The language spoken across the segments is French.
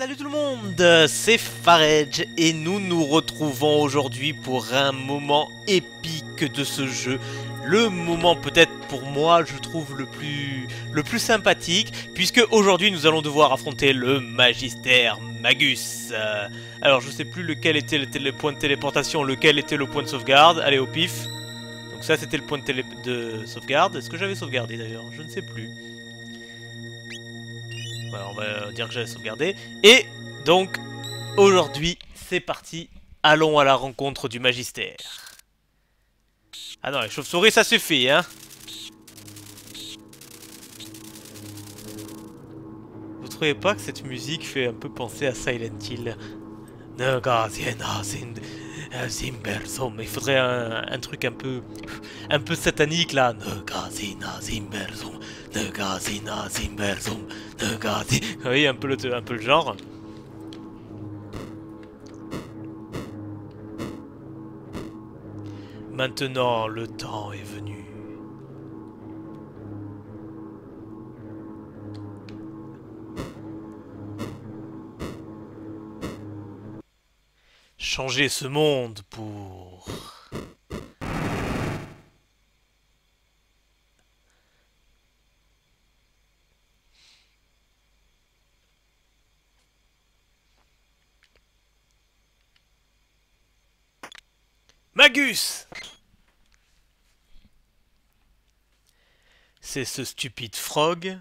Salut tout le monde, c'est Farage et nous nous retrouvons aujourd'hui pour un moment épique de ce jeu. Le moment peut-être pour moi je trouve le plus sympathique, puisque aujourd'hui nous allons devoir affronter le Magister Magus. Alors je sais plus lequel était le point de téléportation, lequel était le point de sauvegarde, allez au pif. Donc ça c'était le point de sauvegarde, est-ce que j'avais sauvegardé d'ailleurs, je ne sais plus. On va dire que j'avais sauvegardé. Et donc, aujourd'hui, c'est parti. Allons à la rencontre du magistère. Ah non, les chauves-souris, ça suffit, hein. Vous trouvez pas que cette musique fait un peu penser à Silent Hill? Il faudrait un truc un peu satanique là. Oui, un peu le genre. Maintenant, le temps est venu. Changer ce monde pour... Magus! C'est ce stupide frog.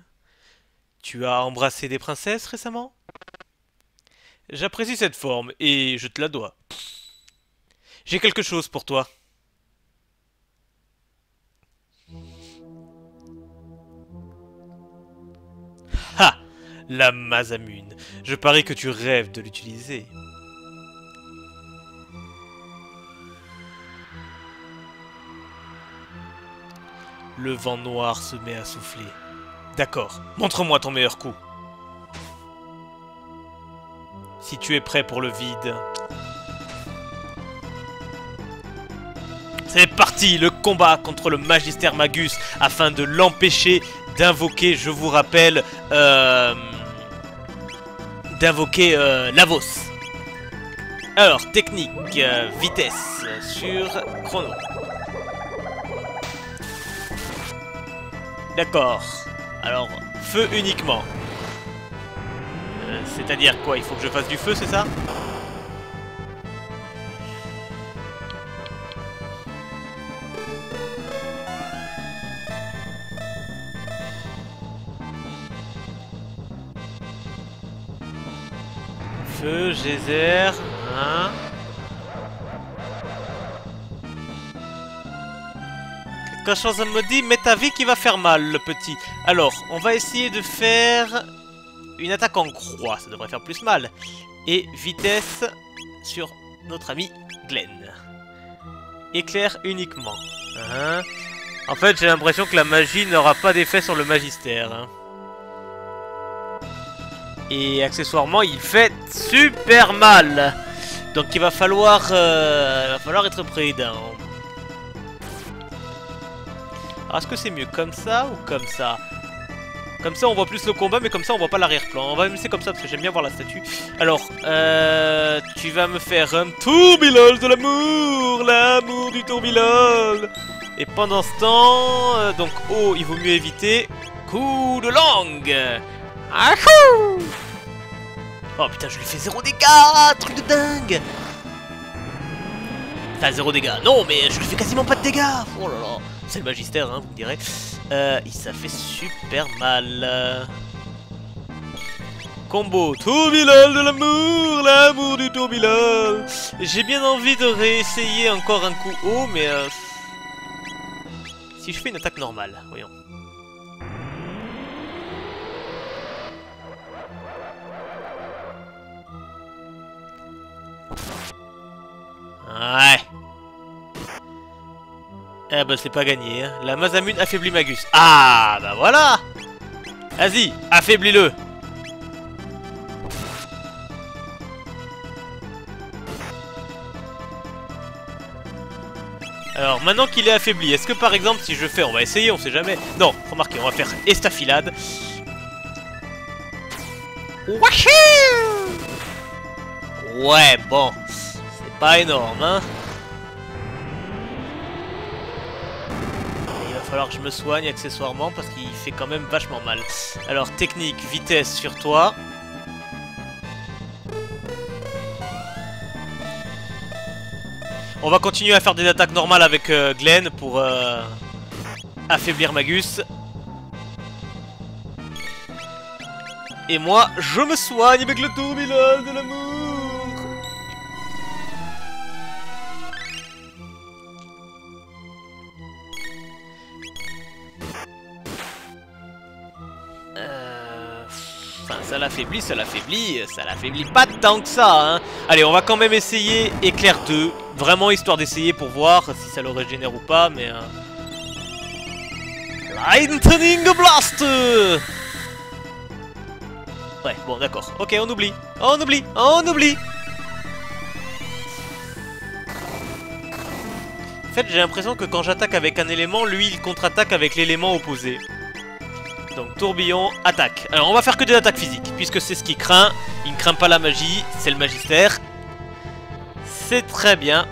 Tu as embrassé des princesses récemment? J'apprécie cette forme et je te la dois. J'ai quelque chose pour toi. Ha! La Masamune. Je parie que tu rêves de l'utiliser. Le vent noir se met à souffler. D'accord, montre-moi ton meilleur coup. Si tu es prêt pour le vide... C'est parti, le combat contre le Magister Magus afin de l'empêcher d'invoquer, je vous rappelle, Lavos. Alors, technique, vitesse sur chrono. D'accord. Alors, feu uniquement. C'est-à-dire quoi? Il faut que je fasse du feu, c'est ça? Feu, geyser, hein? Quelque chose me dit, mets ta vie qui va faire mal, le petit. Alors, on va essayer de faire... une attaque en croix, ça devrait faire plus mal. Et vitesse sur notre ami Glenn. Éclair uniquement. Hein? En fait, j'ai l'impression que la magie n'aura pas d'effet sur le magistère. Hein. Et accessoirement, il fait super mal. Donc il va falloir être prudent. Alors, est-ce que c'est mieux comme ça ou comme ça? Comme ça on voit plus le combat, mais comme ça on voit pas l'arrière-plan. On va me laisser comme ça parce que j'aime bien voir la statue. Alors, tu vas me faire un tourbillol de l'amour. L'amour du tourbillol. Et pendant ce temps, donc oh, il vaut mieux éviter. Coup de langue. Ahou. Oh putain, je lui fais 0 dégâts. Truc de dingue. Enfin 0 dégâts, non mais je lui fais quasiment pas de dégâts. Oh là là, c'est le magistère hein, vous me direz. Ça fait super mal. Combo tourbillol de l'amour, l'amour du tourbillol. J'ai bien envie de réessayer encore un coup haut, mais si je fais une attaque normale, voyons. Ouais. Eh ben c'est pas gagné, hein. La Masamune affaiblit Magus. Ah bah voilà. Vas-y, affaiblis-le. Alors maintenant qu'il est affaibli, est-ce que par exemple si je fais, on va essayer, on sait jamais. Non, remarquez, on va faire estafilade. Wahoo! Ouais, bon, c'est pas énorme, hein. Il va falloir que je me soigne accessoirement parce qu'il fait quand même vachement mal. Alors, technique, vitesse sur toi. On va continuer à faire des attaques normales avec Glenn pour affaiblir Magus. Et moi, je me soigne avec le tourbillon de l'amour. Enfin, ça l'affaiblit pas tant que ça, hein. Allez, on va quand même essayer éclair 2. Vraiment, histoire d'essayer pour voir si ça le régénère ou pas, mais... Lightning Blast! Ouais, bon, d'accord. Ok, on oublie. En fait, j'ai l'impression que quand j'attaque avec un élément, lui, il contre-attaque avec l'élément opposé. Donc, tourbillon, attaque. Alors, on va faire que des attaques physiques, puisque c'est ce qu'il craint. Il ne craint pas la magie, c'est le magistère. C'est très bien.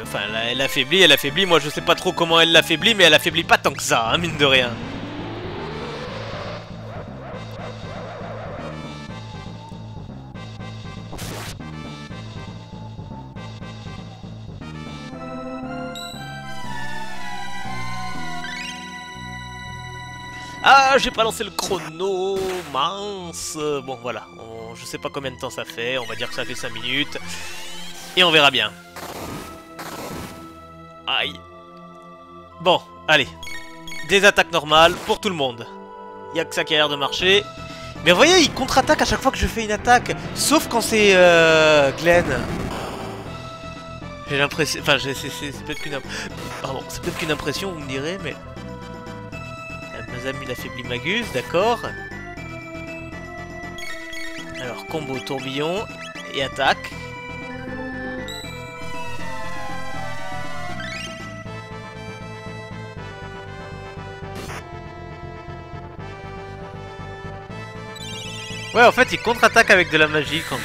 Enfin, elle affaiblit. Moi, je sais pas trop comment elle l'affaiblit, mais elle affaiblit pas tant que ça, hein, mine de rien. Ah, j'ai pas lancé le chrono, mince. Bon, voilà, je sais pas combien de temps ça fait, on va dire que ça fait 5 minutes. Et on verra bien. Aïe. Bon, allez. Des attaques normales pour tout le monde. Y'a que ça qui a l'air de marcher. Mais vous voyez, il contre-attaque à chaque fois que je fais une attaque. Sauf quand c'est Glenn. J'ai l'impression... Enfin, c'est peut-être qu'une... Pardon, c'est peut-être qu'une impression, vous me direz, mais... Masamune affaiblit Magus, d'accord. Alors combo tourbillon et attaque. Ouais, en fait il contre-attaque avec de la magie quand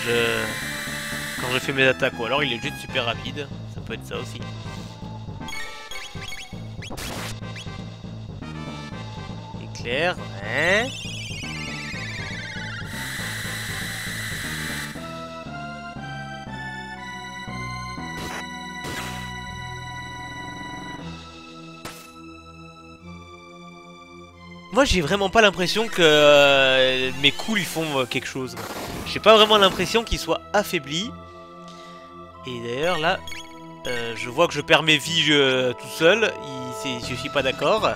je fais mes attaques, ou alors il est juste super rapide, ça peut être ça aussi. Ouais. Moi j'ai vraiment pas l'impression que mes coups lui font quelque chose. J'ai pas vraiment l'impression qu'il soit affaibli. Et d'ailleurs là, je vois que je perds mes vies tout seul. Je suis pas d'accord.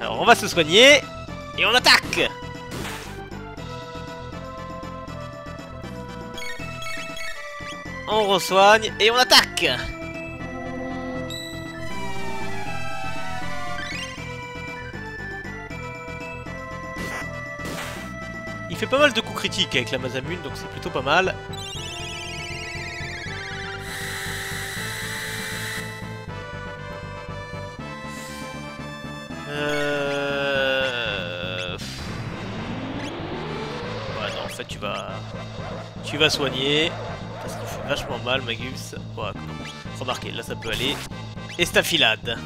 Alors on va se soigner et on attaque. On resoigne et on attaque. Il fait pas mal de coups critiques avec la Masamune, donc c'est plutôt pas mal. Ouais, non, en fait tu vas soigner parce qu'il fait vachement mal Magus. Ouais, remarquez, là ça peut aller. Estafilade.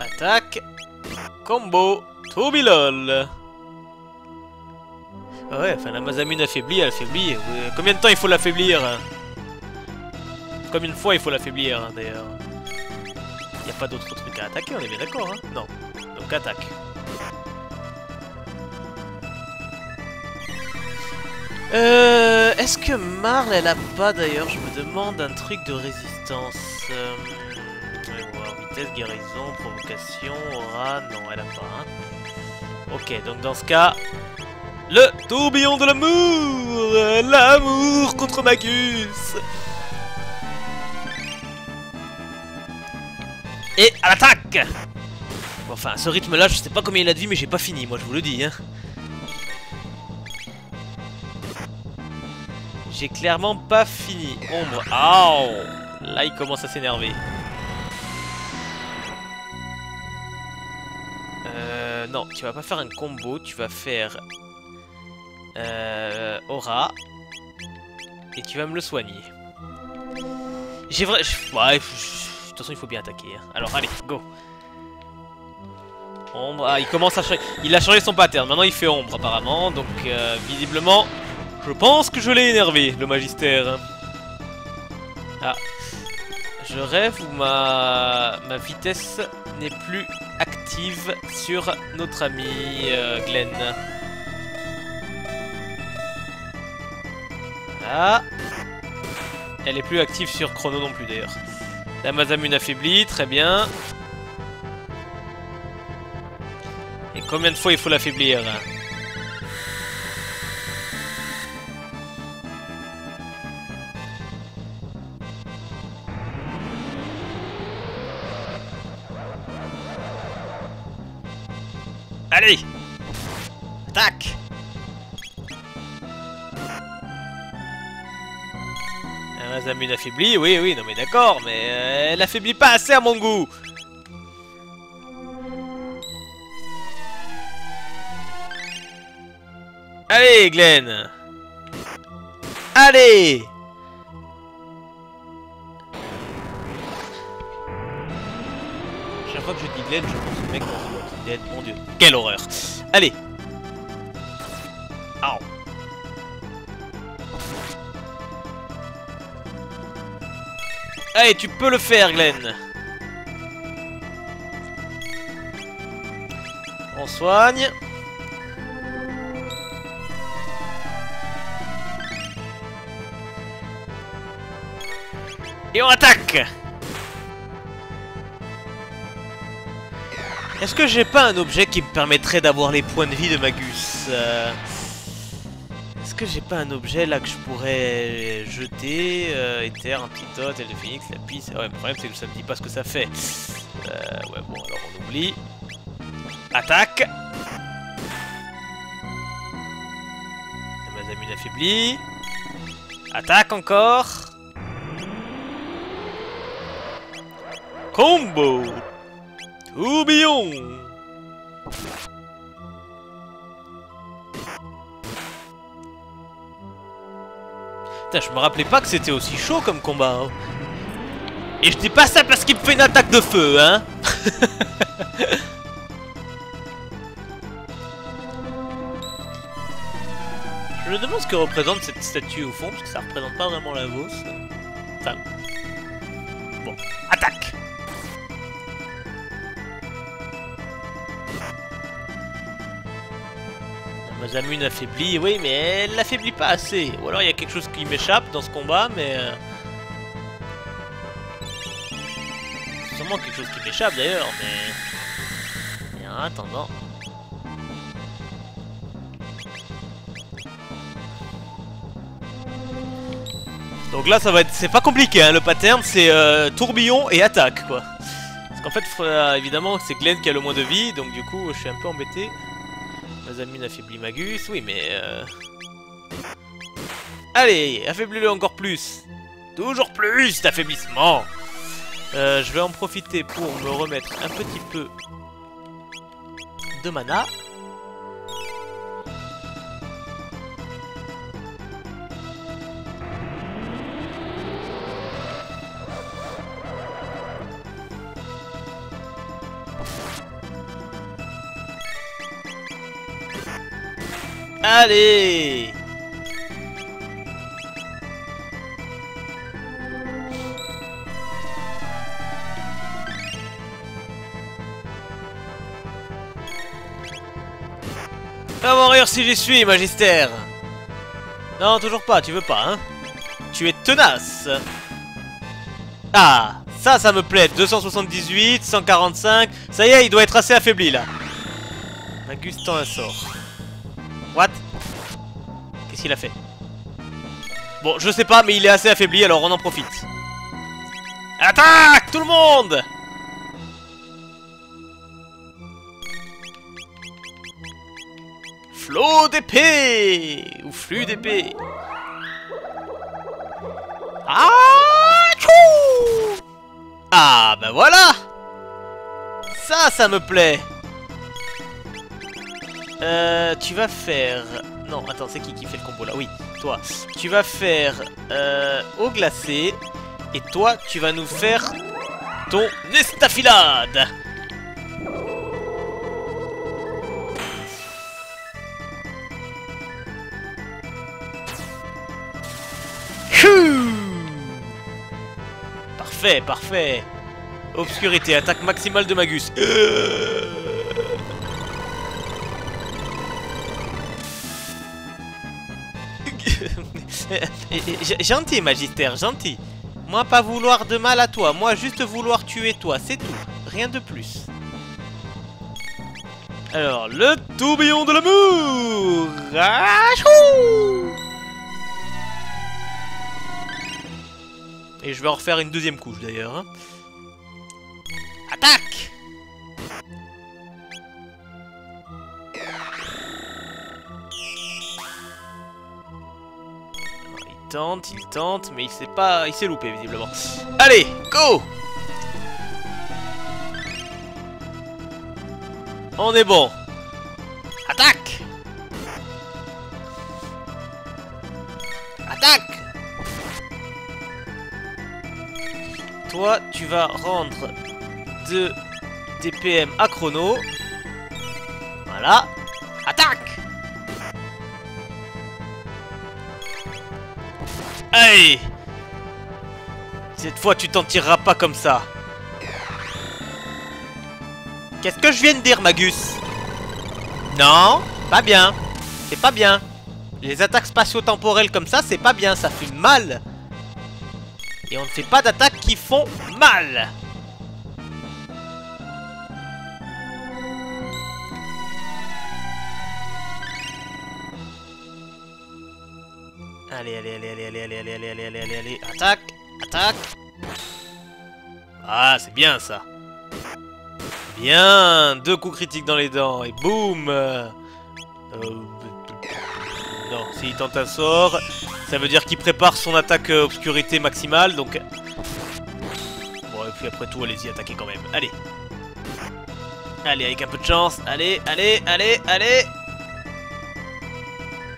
Attaque. Combo Tourbillol. Ouais, enfin la Masamune affaiblit, elle affaiblit. Combien de temps il faut l'affaiblir? Comme une fois il faut l'affaiblir, hein, d'ailleurs. Y a pas d'autre truc à attaquer, on est bien d'accord, hein? Non. Donc attaque. Est-ce que Marle elle a pas d'ailleurs? Je me demande un truc de résistance. Guérison, provocation, aura, non elle a pas, hein. Ok, donc dans ce cas, le tourbillon de l'amour. L'amour contre Magus. Et à l'attaque. Bon, enfin, à ce rythme-là, je sais pas combien il a de vie, mais j'ai pas fini, moi, je vous le dis, hein. J'ai clairement pas fini. Ombre. Aouh! Là, il commence à s'énerver. Non, tu vas pas faire un combo, tu vas faire... aura. Et tu vas me le soigner. J'ai vrai... Ouais, de toute façon, il faut bien attaquer, hein. Alors, allez, go! Ombre. Ah, il commence à changer. Il a changé son pattern. Maintenant, il fait ombre, apparemment. Donc, visiblement... Je pense que je l'ai énervé, le magistère. Ah. Je rêve où ma vitesse n'est plus active sur notre ami Glenn. Ah. Elle est plus active sur Chrono non plus d'ailleurs. La Masamune affaiblie, très bien. Et combien de fois il faut l'affaiblir ? Allez! Attaque! La Masamune affaiblie, oui, non mais d'accord, mais elle affaiblit pas assez à mon goût! Allez, Glenn! Allez! Chaque fois que je dis Glenn, je pense au mec dans le... Mon dieu, quelle horreur! Allez! Ow. Allez, tu peux le faire, Glenn! On soigne. Et on attaque! Est-ce que j'ai pas un objet qui me permettrait d'avoir les points de vie de Magus? Est-ce que j'ai pas un objet là que je pourrais jeter? Éther, un pitote, aile de phoenix, la piste... Ouais, le problème c'est que ça me dit pas ce que ça fait. Ouais, bon, alors on oublie. Attaque! La Masamune affaiblie. Attaque encore. Combo! Tourbillon. Putain, je me rappelais pas que c'était aussi chaud comme combat, hein. Et je dis pas ça parce qu'il me fait une attaque de feu, hein. Je me demande ce que représente cette statue au fond, parce que ça représente pas vraiment Lavos. Enfin... Bon, attaque. Masamune affaiblie, oui, mais elle l'affaiblit pas assez. Ou alors il y a quelque chose qui m'échappe dans ce combat, mais... Sûrement quelque chose qui m'échappe d'ailleurs, mais... Et en attendant... Donc là, ça va être... C'est pas compliqué, hein, le pattern, c'est tourbillon et attaque, quoi. Parce qu'en fait, évidemment, c'est Glenn qui a le moins de vie, donc du coup, je suis un peu embêté. Masamune affaiblit Magus, oui mais... Allez, affaiblis-le encore plus. Toujours plus d'affaiblissement. Je vais en profiter pour me remettre un petit peu de mana. Allez! Va mourir si j'y suis, magistère! Non, toujours pas, tu veux pas, hein? Tu es tenace! Ah! Ça me plaît! 278, 145... Ça y est, il doit être assez affaibli, là! Magus tend un sort. What? Qu'est-ce qu'il a fait? Bon, je sais pas, mais il est assez affaibli, alors on en profite. Attaque, tout le monde! flot d'épée ou flux d'épée. Ah, tchou! Ah, ben voilà! Ça, ça me plaît! Tu vas faire... Non, attends, c'est qui fait le combo là? Oui, toi. Tu vas faire eau glacée. Et toi, tu vas nous faire ton estafilade. Parfait, parfait. Obscurité, attaque maximale de Magus. Gentil, Magister, gentil. Moi, pas vouloir de mal à toi. Moi, juste vouloir tuer toi. C'est tout. Rien de plus. Alors, le tourbillon de l'amour. Et je vais en refaire une deuxième couche, d'ailleurs. Hein. Attaque! Il tente, mais il s'est pas... Il s'est loupé, visiblement. Allez, go! On est bon. Attaque! Attaque! Toi, tu vas rendre 2 DPM à chrono. Voilà. Attaque! Hey! Cette fois, tu t'en tireras pas comme ça. Qu'est-ce que je viens de dire, Magus? Non, pas bien. C'est pas bien. Les attaques spatio-temporelles comme ça, c'est pas bien. Ça fait mal. Et on ne fait pas d'attaques qui font mal. Allez, allez, allez, allez, allez, allez, allez, allez, allez, allez, allez, attaque, attaque. Ah, c'est bien ça. Bien, 2 coups critiques dans les dents et boum. Non, s'il tente un sort, ça veut dire qu'il prépare son attaque obscurité maximale, donc... Bon, et puis après tout, allez-y, attaquez quand même, allez. Allez, avec un peu de chance, allez, allez, allez, allez.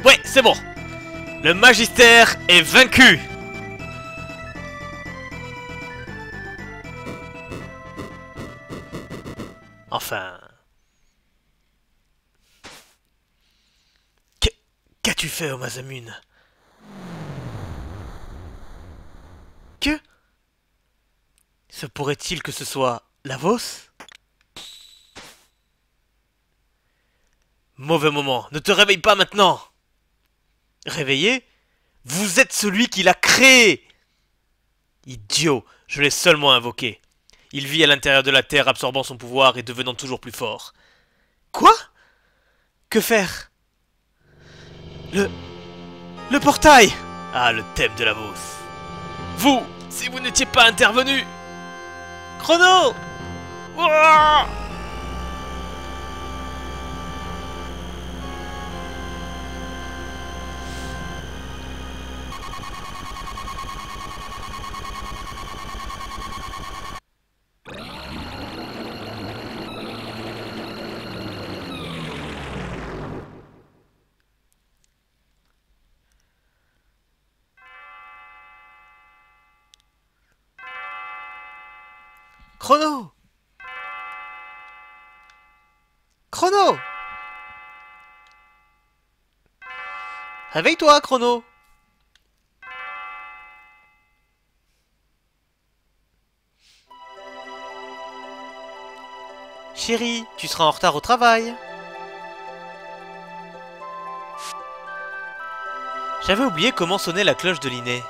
Ouais, c'est bon. Le Magister est vaincu. Enfin... Qu'as-tu fait, Masamune? Que? Se pourrait-il que ce soit Lavos? Mauvais moment, ne te réveille pas maintenant. Réveillé? Vous êtes celui qui l'a créé! Idiot, je l'ai seulement invoqué. Il vit à l'intérieur de la terre, absorbant son pouvoir et devenant toujours plus fort. Quoi? Que faire? Le portail! Ah, le thème de Lavos. Vous, si vous n'étiez pas intervenu! Chrono! Ouah! Chrono! Chrono! Réveille-toi, Chrono! Chérie, tu seras en retard au travail. J'avais oublié comment sonnait la cloche de l'inné.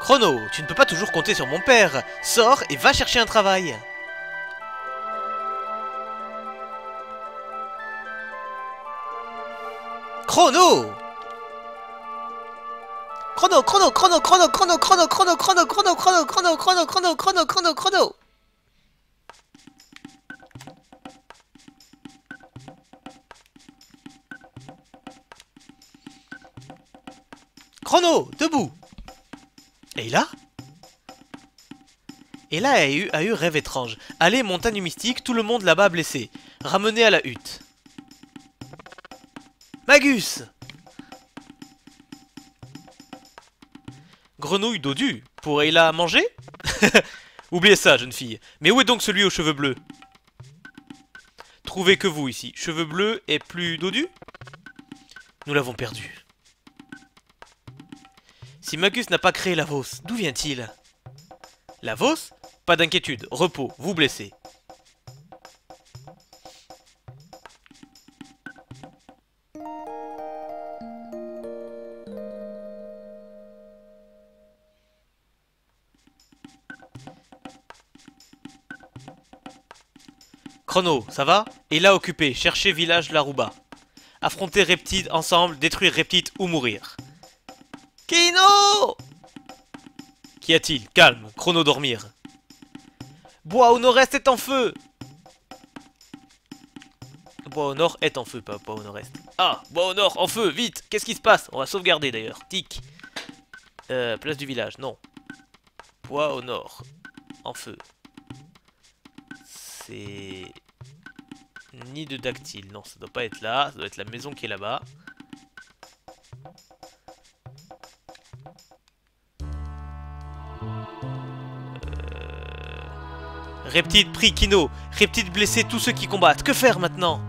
Chrono, tu ne peux pas toujours compter sur mon père. Sors et va chercher un travail. Chrono! Chrono, chrono, chrono, chrono, chrono, chrono, chrono, chrono, chrono, chrono, chrono, chrono, chrono, chrono, chrono. Chrono, debout. Ayla a eu rêve étrange. Allez, montagne mystique, tout le monde là-bas blessé. Ramenez à la hutte. Magus! Grenouille dodue, pour Ayla à manger? Oubliez ça, jeune fille. Mais où est donc celui aux cheveux bleus? Trouvez que vous ici. Cheveux bleus et plus dodu? Nous l'avons perdu. Si Magus n'a pas créé Lavos, d'où vient-il? Lavos? Pas d'inquiétude, repos, vous blessez. Chrono, ça va? Et là occupé, chercher village Larouba. Affronter Reptite ensemble, détruire Reptite ou mourir. Kino! Qu'y a-t-il? Calme, Chrono dormir. Bois au nord-est est en feu! Bois au nord est en feu, pas bois au nord-est. Ah, bois au nord, en feu, vite! Qu'est-ce qui se passe? On va sauvegarder d'ailleurs, tic. Place du village, non. Bois au nord, en feu. C'est... Nid de dactyle, non, ça doit pas être là, ça doit être la maison qui est là-bas. Reptile pris Kino, Reptile blessé tous ceux qui combattent, que faire maintenant?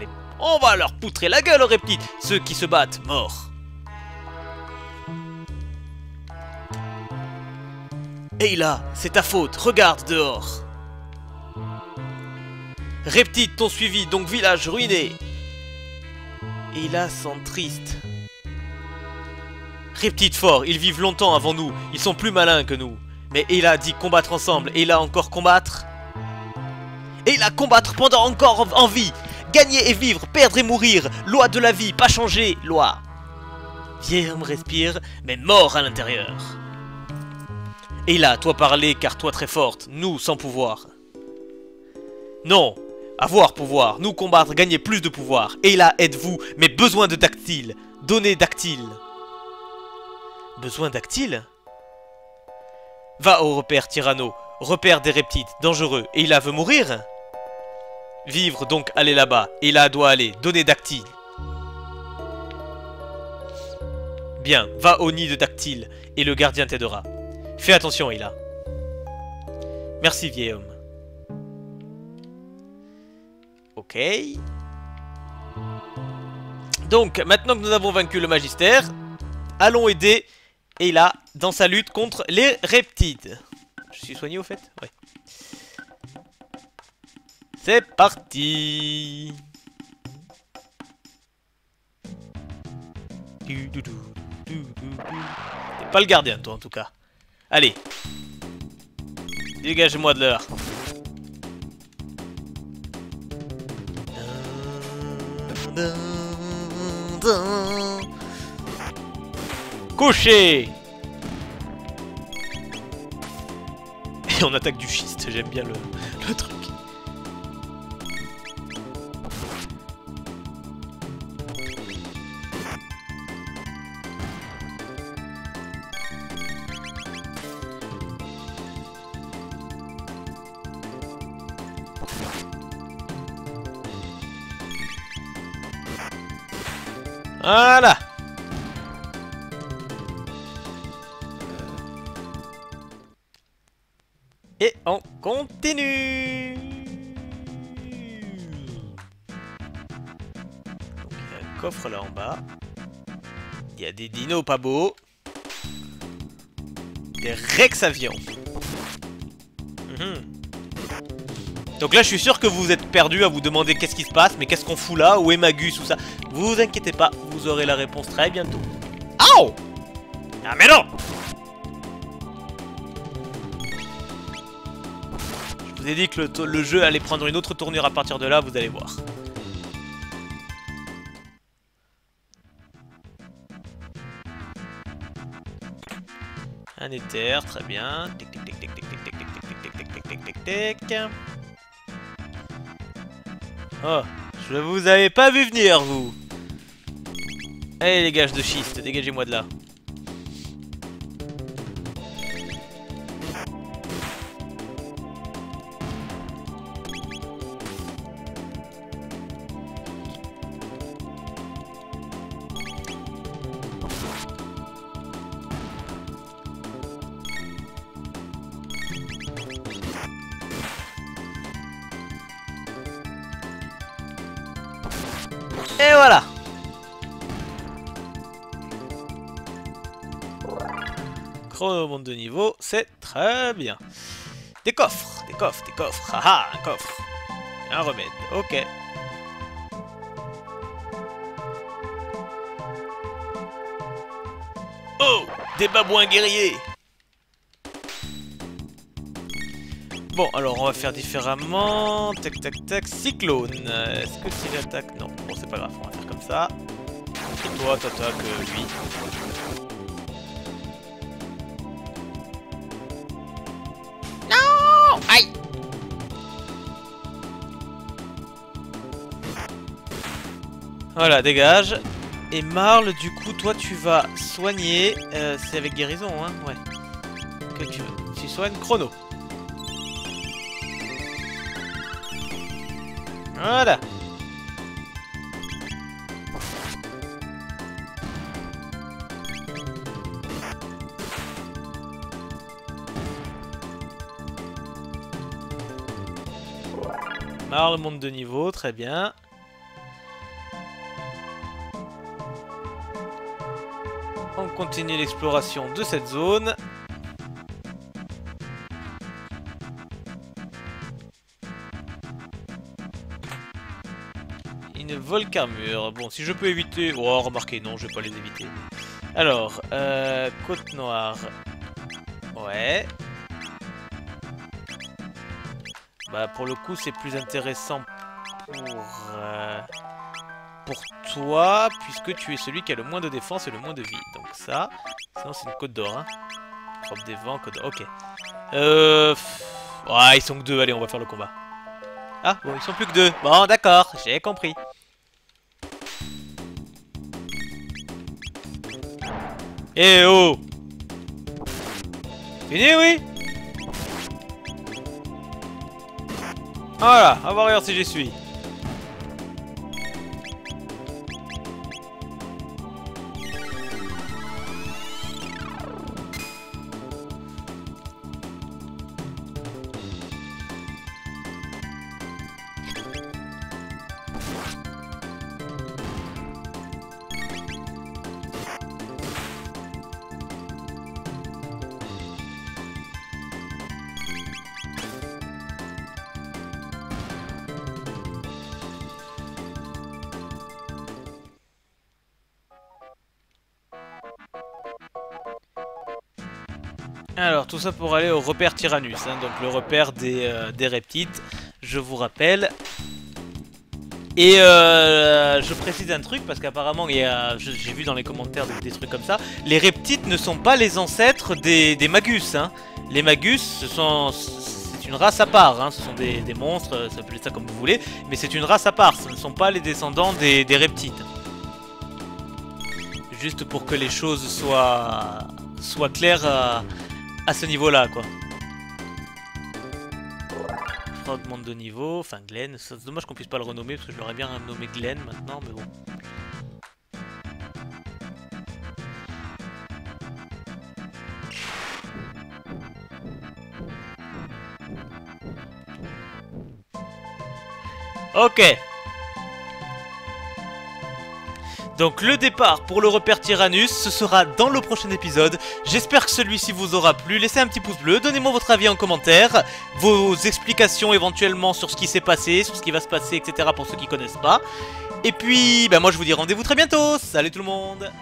Et on va leur poutrer la gueule aux Reptiles, ceux qui se battent, morts. Et là, c'est ta faute, regarde dehors. Reptite t'ont suivi, donc village ruiné. Et là, sent triste. Reptite fort, ils vivent longtemps avant nous, ils sont plus malins que nous. Mais Ayla dit combattre ensemble, Ayla encore combattre. Ayla combattre pendant encore en vie. Gagner et vivre, perdre et mourir. Loi de la vie, pas changer, loi. Vierme respire, mais mort à l'intérieur. Ayla, toi parler, car toi très forte, nous sans pouvoir. Non, avoir pouvoir, nous combattre, gagner plus de pouvoir. Ayla, aide-vous, mais besoin de dactyle. Donnez dactyle. Besoin dactyle? Va au repère Tyranno, repère des Reptites, dangereux, Ayla veut mourir? Vivre donc, allez là-bas, Ayla doit aller, donnez dactyle. Bien, va au nid de dactyle, et le gardien t'aidera. Fais attention Ayla. Merci vieil homme. Ok. Donc, maintenant que nous avons vaincu le Magistère, allons aider... Et là, dans sa lutte contre les Reptites. Je suis soigné au fait? Ouais. C'est parti. T'es pas le gardien toi en tout cas. Allez. Dégagez-moi de l'heure. Couché. Et on attaque du schiste, j'aime bien le truc. Voilà. Et on continue. Donc il y a un coffre là en bas. Il y a des dinos pas beaux. Des Rexavions. Donc là je suis sûr que vous êtes perdus à vous demander qu'est-ce qui se passe. Mais qu'est-ce qu'on fout là? Où est Magus ou ça? Vous inquiétez pas, vous aurez la réponse très bientôt. Oh! Ah mais non! J'ai dit que le jeu allait prendre une autre tournure à partir de là, vous allez voir. Un éther, très bien. Tic tic tic tic tic tic tic tic tic tic tic. Oh, je vous avais pas vu venir vous. Allez les gages de schiste, dégagez-moi de là. Et voilà. Chrono monte de niveau, c'est très bien. Des coffres, des coffres, des coffres. Haha, un coffre. Un remède, ok. Oh, des babouins guerriers. Bon, alors on va faire différemment. Tac, tac, tac. Cyclone. Est-ce que s'il attaque? Non. Bon, c'est pas grave. On va faire comme ça. Et toi, t'attaques lui. Non! Aïe! Voilà, dégage. Et Marle, du coup, toi, tu vas soigner. C'est avec guérison, hein? Ouais. Que tu veux. Tu soignes Chrono. Voilà. Marle monte de niveau, très bien. On continue l'exploration de cette zone. Volcarmure. Bon, si je peux éviter... Oh, remarquez, non, je vais pas les éviter. Alors, Côte Noire. Ouais. Bah, pour le coup, c'est plus intéressant pour toi, puisque tu es celui qui a le moins de défense et le moins de vie. Donc ça... Sinon, c'est une Côte d'Or, hein. Robe des vents, Côte d'Or. Ok. Ouais, ils sont que deux. Allez, on va faire le combat. Ah, bon, ils sont plus que deux. Bon, d'accord, j'ai compris. Eh oh! Fini, oui? Voilà, on va voir si j'y suis. Alors tout ça pour aller au repère Tyrannus, hein, donc le repère des reptites, je vous rappelle. Et je précise un truc parce qu'apparemment, j'ai vu dans les commentaires des trucs comme ça, les reptites ne sont pas les ancêtres des magus. Hein. Les magus, c'est une race à part, hein, ce sont des monstres, ça peut être ça comme vous voulez, mais c'est une race à part, ce ne sont pas les descendants des reptites. Juste pour que les choses soient claires... à ce niveau là quoi. On augmente de niveau, enfin Glenn, c'est dommage qu'on puisse pas le renommer parce que je l'aurais bien nommé Glenn maintenant mais bon. Ok. Donc le départ pour le repère Tyrannus, ce sera dans le prochain épisode. J'espère que celui-ci vous aura plu. Laissez un petit pouce bleu, donnez-moi votre avis en commentaire, vos explications éventuellement sur ce qui s'est passé, sur ce qui va se passer, etc. pour ceux qui ne connaissent pas. Et puis, bah moi je vous dis rendez-vous très bientôt. Salut tout le monde!